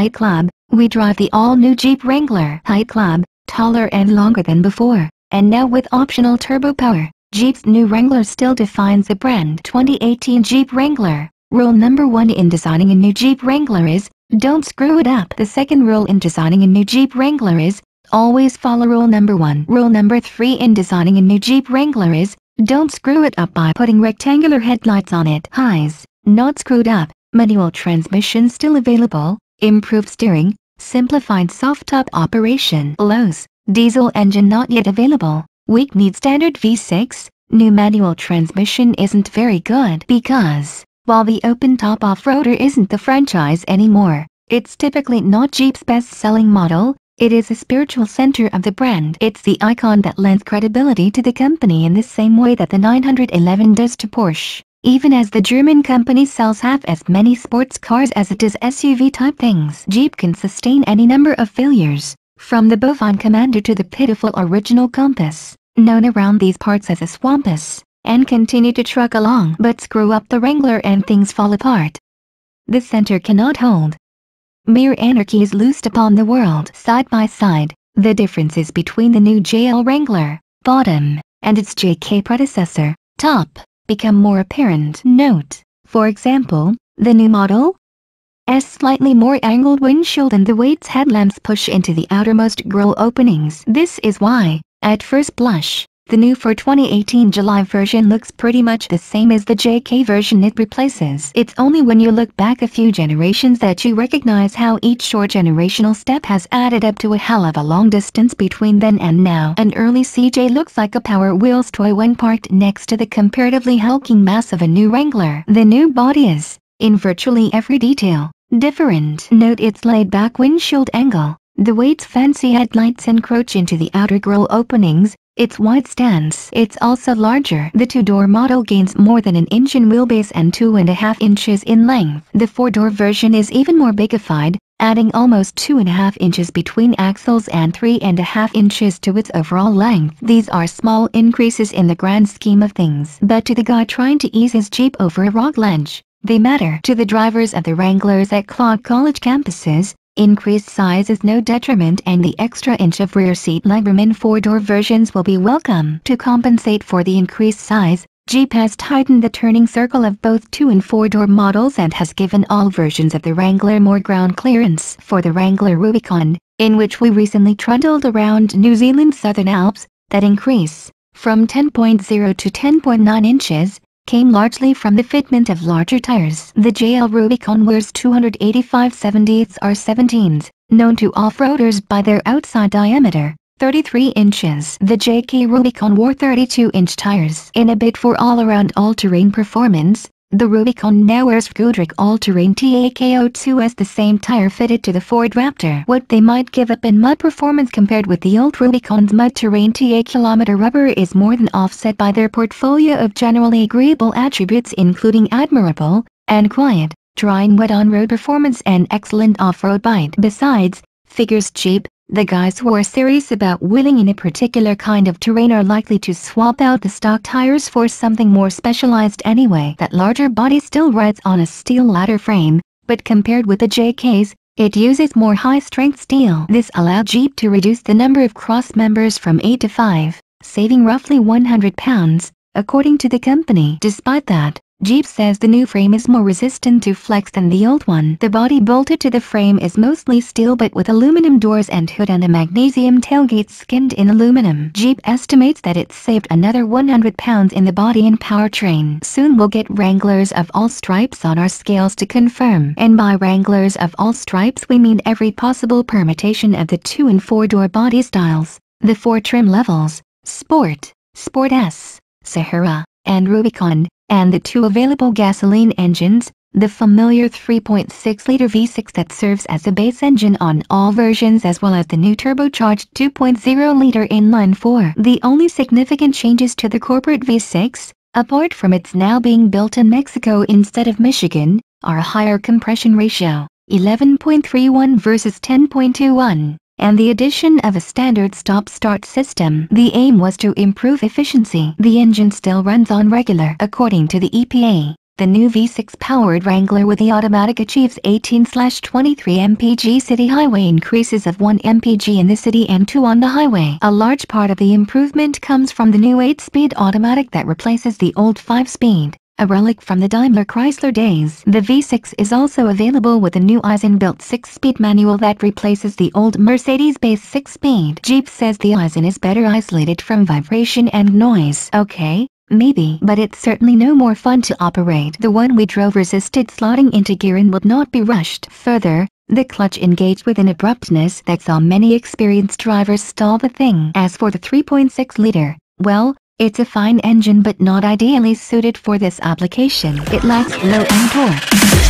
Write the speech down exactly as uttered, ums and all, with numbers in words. Height Club, we drive the all-new Jeep Wrangler Height Club, taller and longer than before, and now with optional turbo power. Jeep's new Wrangler still defines the brand. twenty eighteen Jeep Wrangler. Rule number one in designing a new Jeep Wrangler is, don't screw it up. The second rule in designing a new Jeep Wrangler is, always follow rule number one. Rule number three in designing a new Jeep Wrangler is, don't screw it up by putting rectangular headlights on it. Highs, not screwed up, manual transmission still available, improved steering, simplified soft top operation. Lows, diesel engine not yet available, weak need standard V six, new manual transmission isn't very good because, while the open top off-roader isn't the franchise anymore, it's typically not Jeep's best-selling model. It is a spiritual center of the brand. It's the icon that lends credibility to the company in the same way that the nine eleven does to Porsche, even as the German company sells half as many sports cars as it does S U V-type things. Jeep can sustain any number of failures, from the bovine Commander to the pitiful original Compass, known around these parts as a Swampass, and continue to truck along. But screw up the Wrangler and things fall apart. The center cannot hold. Mere anarchy is loosed upon the world. Side by side, the differences between the new J L Wrangler, bottom, and its J K predecessor, top, become more apparent. Note, for example, the new model's slightly more angled windshield and the weight's headlamps push into the outermost grille openings. This is why, at first blush, the new Ford twenty eighteen July version looks pretty much the same as the J K version it replaces. It's only when you look back a few generations that you recognize how each short generational step has added up to a hell of a long distance between then and now. An early C J looks like a Power Wheels toy when parked next to the comparatively hulking mass of a new Wrangler. The new body is, in virtually every detail, different. Note its laid-back windshield angle, the way its fancy headlights encroach into the outer grille openings, its wide stance. It's also larger. The two-door model gains more than an inch in wheelbase and two and a half inches in length. The four-door version is even more bigified, adding almost two and a half inches between axles and three and a half inches to its overall length. These are small increases in the grand scheme of things, but to the guy trying to ease his Jeep over a rock ledge, they matter. To the drivers of the Wranglers at Clark College campuses, increased size is no detriment, and the extra inch of rear seat legroom in four-door versions will be welcome. To compensate for the increased size, Jeep has tightened the turning circle of both two- and four-door models and has given all versions of the Wrangler more ground clearance. For the Wrangler Rubicon, in which we recently trundled around New Zealand's Southern Alps, that increase, from ten point zero to ten point nine inches, came largely from the fitment of larger tires. The J L Rubicon wears two eighty-five seventy-eights R seventeens, known to off-roaders by their outside diameter, thirty-three inches. The J K Rubicon wore thirty-two inch tires. In a bid for all-around all-terrain performance, the Rubicon now wears Goodrich all-terrain T A K O two as the same tire fitted to the Ford Raptor. What they might give up in mud performance compared with the old Rubicon's mud-terrain T A-kilometer rubber is more than offset by their portfolio of generally agreeable attributes, including admirable and quiet, dry and wet on-road performance and excellent off-road bite. Besides, figures Jeep, the guys who are serious about wheeling in a particular kind of terrain are likely to swap out the stock tires for something more specialized anyway. That larger body still rides on a steel ladder frame, but compared with the J Ks, it uses more high-strength steel. This allowed Jeep to reduce the number of cross-members from eight to five, saving roughly one hundred pounds, according to the company. Despite that, Jeep says the new frame is more resistant to flex than the old one. The body bolted to the frame is mostly steel but with aluminum doors and hood and a magnesium tailgate skinned in aluminum. Jeep estimates that it saved another one hundred pounds in the body and powertrain. Soon we'll get Wranglers of all stripes on our scales to confirm. And by Wranglers of all stripes we mean every possible permutation of the two and four-door body styles, the four trim levels, Sport, Sport S, Sahara, and Rubicon, and the two available gasoline engines, the familiar three point six liter V six that serves as the base engine on all versions as well as the new turbocharged two point oh liter inline-four. The only significant changes to the corporate V six, apart from its now being built in Mexico instead of Michigan, are a higher compression ratio, eleven point three one versus ten point two one, and the addition of a standard stop-start system. The aim was to improve efficiency. The engine still runs on regular. According to the E P A, The new V six-powered Wrangler with the automatic achieves eighteen to twenty-three miles per gallon city highway increases of one miles per gallon in the city and two on the highway. A large part of the improvement comes from the new eight-speed automatic that replaces the old five-speed, a relic from the Daimler Chrysler days. The V six is also available with a new Eisen-built six-speed manual that replaces the old Mercedes-based six-speed. Jeep says the Eisen is better isolated from vibration and noise. Okay. Maybe, but it's certainly no more fun to operate. The one we drove resisted slotting into gear and would not be rushed. Further, the clutch engaged with an abruptness that saw many experienced drivers stall the thing. As for the three point six liter, well, it's a fine engine but not ideally suited for this application. It lacks low-end torque.